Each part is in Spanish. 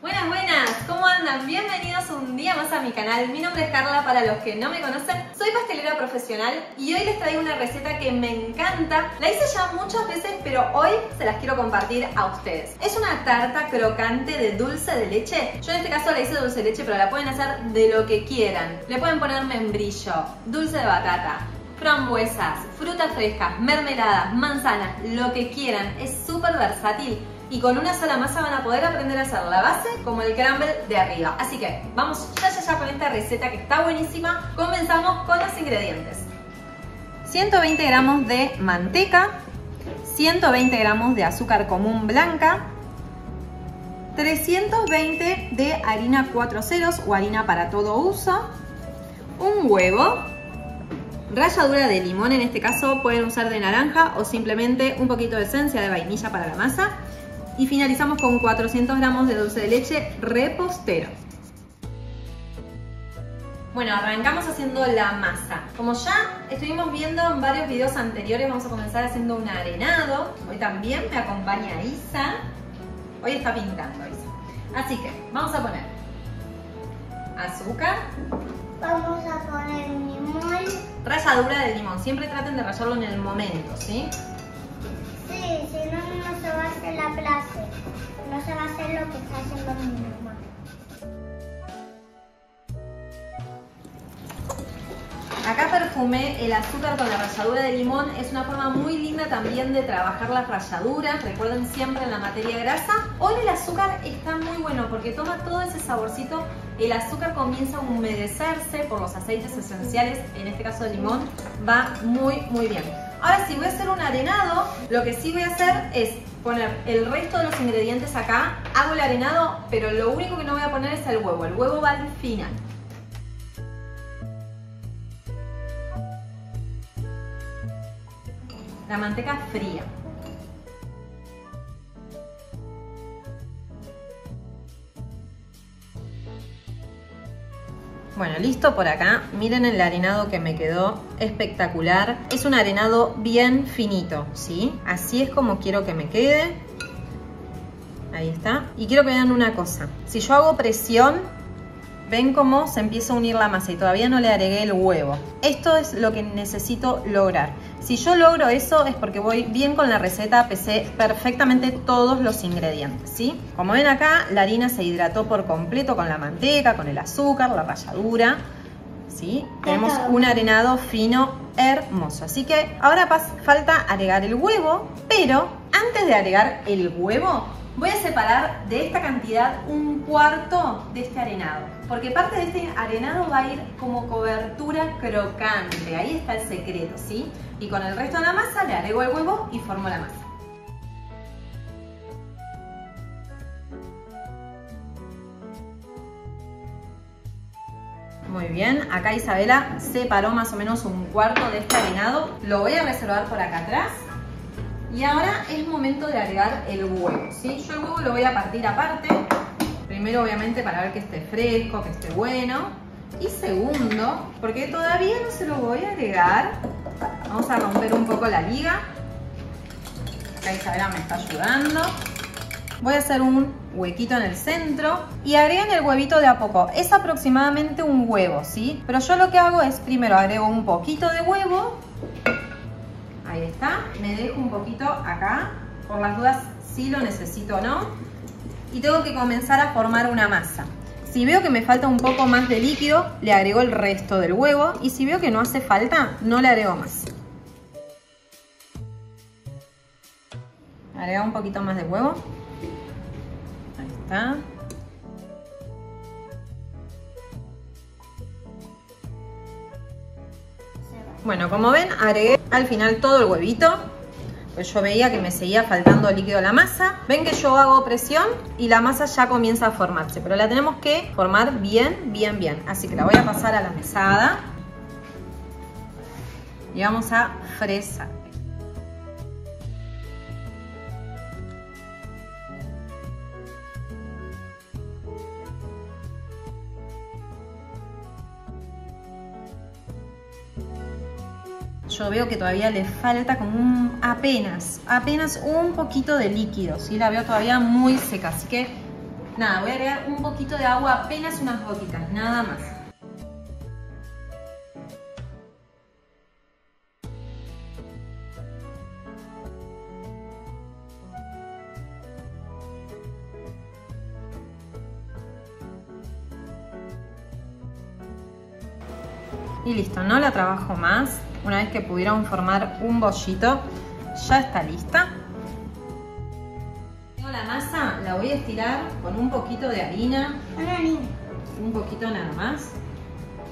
Buenas, buenas, ¿cómo andan? Bienvenidos un día más a mi canal. Mi nombre es Carla, para los que no me conocen, soy pastelera profesional y hoy les traigo una receta que me encanta. La hice ya muchas veces, pero hoy se las quiero compartir a ustedes. Es una tarta crocante de dulce de leche. Yo en este caso la hice de dulce de leche, pero la pueden hacer de lo que quieran. Le pueden poner membrillo, dulce de batata, frambuesas, frutas frescas, mermeladas, manzanas, lo que quieran. Es súper versátil. Y con una sola masa van a poder aprender a hacer la base como el crumble de arriba. Así que vamos ya con esta receta que está buenísima. Comenzamos con los ingredientes. 120 gramos de manteca, 120 gramos de azúcar común blanca, 320 de harina 4 ceros o harina para todo uso, un huevo, ralladura de limón, en este caso pueden usar de naranja o simplemente un poquito de esencia de vainilla para la masa. Y finalizamos con 400 gramos de dulce de leche repostero. Bueno, arrancamos haciendo la masa. Como ya estuvimos viendo en varios videos anteriores, vamos a comenzar haciendo un arenado. Hoy también me acompaña Isa. Hoy está pintando Isa. Así que vamos a poner azúcar. Vamos a poner limón. Ralladura de limón. Siempre traten de rallarlo en el momento, ¿sí? Sí, si no, no se va a hacer la clase, no se va a hacer lo que está haciendo mi mamá. Acá perfumé el azúcar con la ralladura de limón, es una forma muy linda también de trabajar las ralladuras, recuerden siempre en la materia grasa. Hoy el azúcar está muy bueno porque toma todo ese saborcito, el azúcar comienza a humedecerse por los aceites esenciales, en este caso de limón, va muy bien. Ahora sí, voy a hacer un arenado. Lo que sí voy a hacer es poner el resto de los ingredientes acá. Hago el arenado, pero lo único que no voy a poner es el huevo. El huevo va al final. La manteca fría. Bueno, listo por acá. Miren el arenado que me quedó espectacular. Es un arenado bien finito, ¿sí? Así es como quiero que me quede. Ahí está. Y quiero que vean una cosa. Si yo hago presión, ven cómo se empieza a unir la masa y todavía no le agregué el huevo. Esto es lo que necesito lograr. Si yo logro eso es porque voy bien con la receta, pesé perfectamente todos los ingredientes, ¿sí? Como ven acá, la harina se hidrató por completo con la manteca, con el azúcar, la ralladura, ¿sí? Tenemos un arenado fino hermoso. Así que ahora falta agregar el huevo, pero antes de agregar el huevo, voy a separar de esta cantidad un cuarto de este arenado, porque parte de este arenado va a ir como cobertura crocante, ahí está el secreto, ¿sí? Y con el resto de la masa le agrego el huevo y formo la masa. Muy bien, acá Isabela separó más o menos un cuarto de este arenado, lo voy a reservar por acá atrás. Y ahora es momento de agregar el huevo, ¿sí? Yo el huevo lo voy a partir aparte. Primero, obviamente, para ver que esté fresco, que esté bueno. Y segundo, porque todavía no se lo voy a agregar. Vamos a romper un poco la liga. Acá Isabela me está ayudando. Voy a hacer un huequito en el centro y agregan el huevito de a poco. Es aproximadamente un huevo, ¿sí? Pero yo lo que hago es primero agrego un poquito de huevo. Ahí está, me dejo un poquito acá, por las dudas si lo necesito o no. Y tengo que comenzar a formar una masa. Si veo que me falta un poco más de líquido, le agrego el resto del huevo. Y si veo que no hace falta, no le agrego más. Agrego un poquito más de huevo. Ahí está. Bueno, como ven, agregué al final todo el huevito, pues yo veía que me seguía faltando líquido a la masa. Ven que yo hago presión y la masa ya comienza a formarse, pero la tenemos que formar bien. Así que la voy a pasar a la mesada y vamos a fresar. Yo veo que todavía le falta como un apenas un poquito de líquido, ¿sí? La veo todavía muy seca, así que Nada, voy a agregar un poquito de agua, apenas unas gotitas, nada más. Y listo, no la trabajo más. Una vez que pudieron formar un bollito, ya está lista. Tengo la masa, la voy a estirar con un poquito de harina. Un poquito nada más.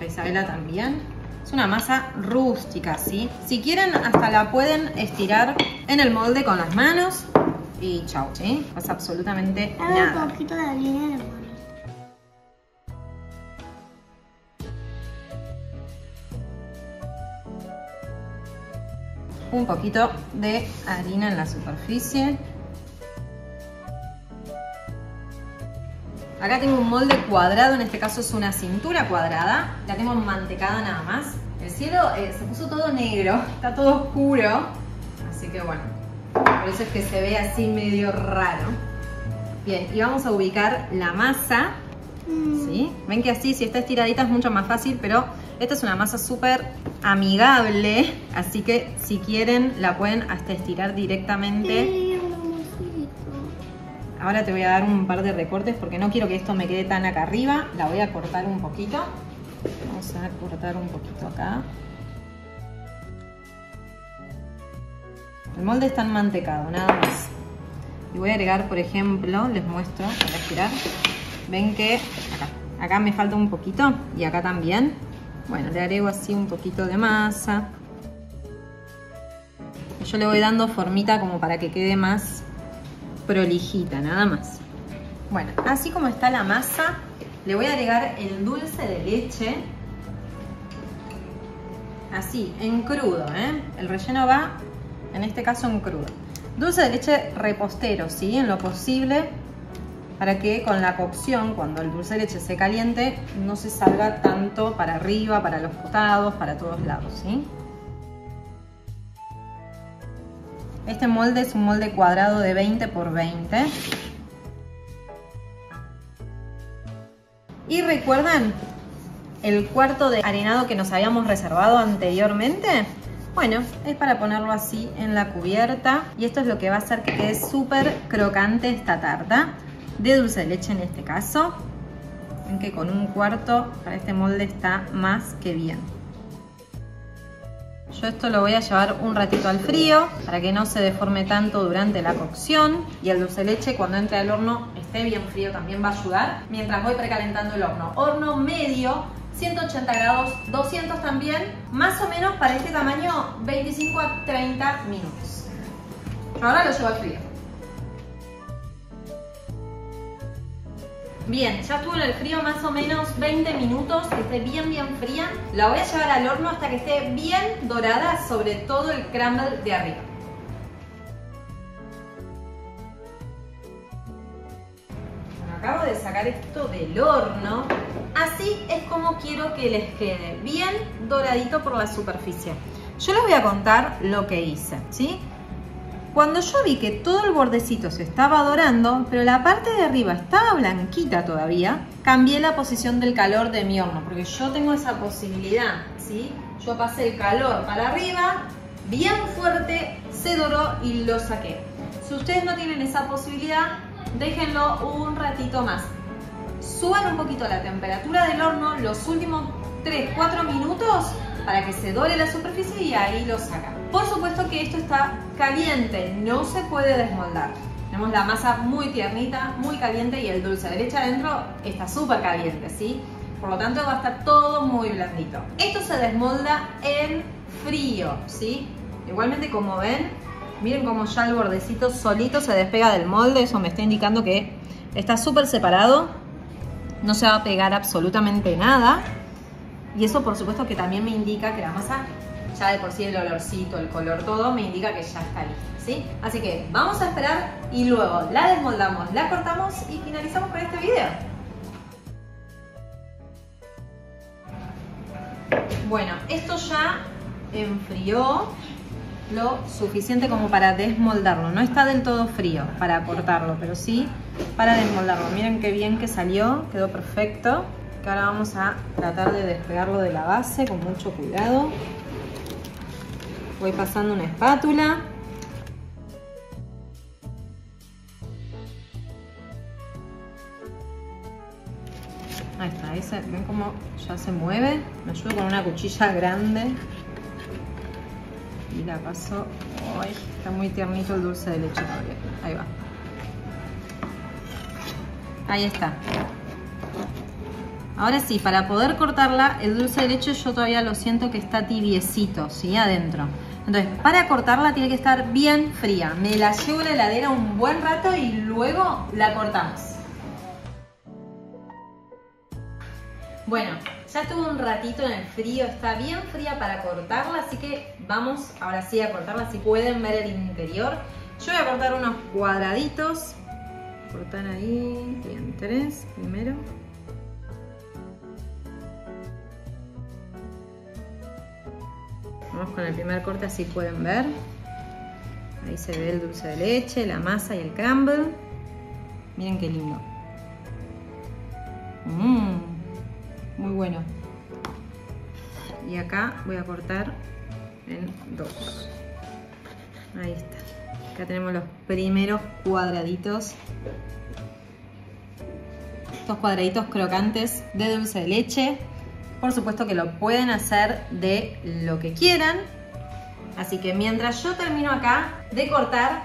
La Isabela también. Es una masa rústica, ¿sí? Si quieren, hasta la pueden estirar en el molde con las manos. Y chau, ¿sí? Pasa absolutamente nada. Un poquito de harina en el molde. Un poquito de harina en la superficie. Acá tengo un molde cuadrado, en este caso es una cintura cuadrada. La tengo mantecada nada más. El cielo se puso todo negro, está todo oscuro. Así que bueno, por eso es que se ve así medio raro. Bien, y vamos a ubicar la masa. ¿Sí? Ven que así, si está estiradita es mucho más fácil, pero esta es una masa súper amigable, así que si quieren la pueden hasta estirar directamente. Ahora te voy a dar un par de recortes porque no quiero que esto me quede tan acá arriba. La voy a cortar un poquito. Vamos a cortar un poquito acá. El molde está enmantecado, nada más. Y voy a agregar, por ejemplo, les muestro para estirar. Ven que acá me falta un poquito y acá también. Bueno, le agrego así un poquito de masa. Yo le voy dando formita como para que quede más prolijita, nada más. Bueno, así como está la masa, le voy a agregar el dulce de leche. Así, en crudo, ¿eh? El relleno va, en este caso, en crudo. Dulce de leche repostero, ¿sí? En lo posible, para que con la cocción, cuando el dulce de leche se caliente, no se salga tanto para arriba, para los costados, para todos lados, ¿sí? Este molde es un molde cuadrado de 20 x 20. Y recuerdan el cuarto de arenado que nos habíamos reservado anteriormente. Bueno, es para ponerlo así en la cubierta y esto es lo que va a hacer que quede súper crocante esta tarta de dulce de leche en este caso. Ven que con un cuarto para este molde está más que bien. Yo esto lo voy a llevar un ratito al frío para que no se deforme tanto durante la cocción, y el dulce de leche cuando entre al horno esté bien frío también va a ayudar. Mientras voy precalentando el horno, horno medio, 180 grados, 200 también, más o menos para este tamaño 25 a 30 minutos. Yo ahora lo llevo al frío. Bien, ya estuvo en el frío más o menos 20 minutos, que esté bien fría. La voy a llevar al horno hasta que esté bien dorada, sobre todo el crumble de arriba. Bueno, acabo de sacar esto del horno. Así es como quiero que les quede, bien doradito por la superficie. Yo les voy a contar lo que hice, ¿sí? Cuando yo vi que todo el bordecito se estaba dorando, pero la parte de arriba estaba blanquita todavía, cambié la posición del calor de mi horno, porque yo tengo esa posibilidad, ¿sí? Yo pasé el calor para arriba, bien fuerte, se doró y lo saqué. Si ustedes no tienen esa posibilidad, déjenlo un ratito más. Suban un poquito la temperatura del horno los últimos 3-4 minutos para que se dore la superficie y ahí lo sacan. Por supuesto que esto está caliente, no se puede desmoldar. Tenemos la masa muy tiernita, muy caliente y el dulce de leche adentro está súper caliente, ¿sí? Por lo tanto va a estar todo muy blandito. Esto se desmolda en frío, ¿sí? Igualmente, como ven, miren cómo ya el bordecito solito se despega del molde. Eso me está indicando que está súper separado, no se va a pegar absolutamente nada. Y eso por supuesto que también me indica que la masa, ya de por sí el olorcito, el color, todo me indica que ya está lista, ¿sí? Así que vamos a esperar y luego la desmoldamos, la cortamos y finalizamos con este video. Bueno, esto ya enfrió lo suficiente como para desmoldarlo. No está del todo frío para cortarlo, pero sí para desmoldarlo. Miren qué bien que salió, quedó perfecto. Que ahora vamos a tratar de despegarlo de la base con mucho cuidado. Voy pasando una espátula. Ahí está, ahí ven cómo ya se mueve. Me ayudo con una cuchilla grande y la paso. Ay, está muy tiernito el dulce de leche todavía. Ahí va. Ahí está. Ahora sí, para poder cortarla, el dulce de leche yo todavía lo siento que está tibiecito, ¿sí? Adentro. Entonces, para cortarla tiene que estar bien fría. Me la llevo a la heladera un buen rato y luego la cortamos. Bueno, ya estuvo un ratito en el frío, está bien fría para cortarla, así que vamos ahora sí a cortarla. Si pueden ver el interior, yo voy a cortar unos cuadraditos. Cortar ahí, bien, 3 primero. Vamos con el primer corte, así pueden ver. Ahí se ve el dulce de leche, la masa y el crumble. Miren qué lindo. Muy bueno. Y acá voy a cortar en 2. Ahí está. Acá tenemos los primeros cuadraditos. Estos cuadraditos crocantes de dulce de leche. Por supuesto que lo pueden hacer de lo que quieran. Así que mientras yo termino acá de cortar,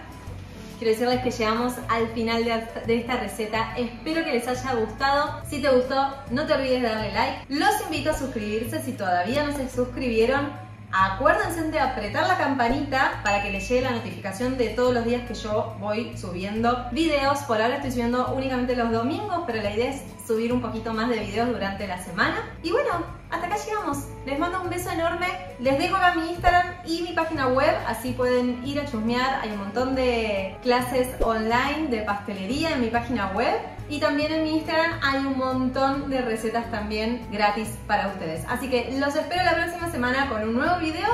quiero decirles que llegamos al final de esta receta. Espero que les haya gustado. Si te gustó, no te olvides de darle like. Los invito a suscribirse si todavía no se suscribieron. Acuérdense de apretar la campanita para que les llegue la notificación de todos los días que yo voy subiendo videos. Por ahora estoy subiendo únicamente los domingos, pero la idea es subir un poquito más de videos durante la semana. Y bueno, hasta acá llegamos. Les mando un beso enorme. Les dejo acá mi Instagram y mi página web, así pueden ir a chusmear. Hay un montón de clases online de pastelería en mi página web. Y también en mi Instagram hay un montón de recetas también gratis para ustedes. Así que los espero la próxima semana con un nuevo video.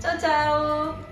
¡Chao, chao!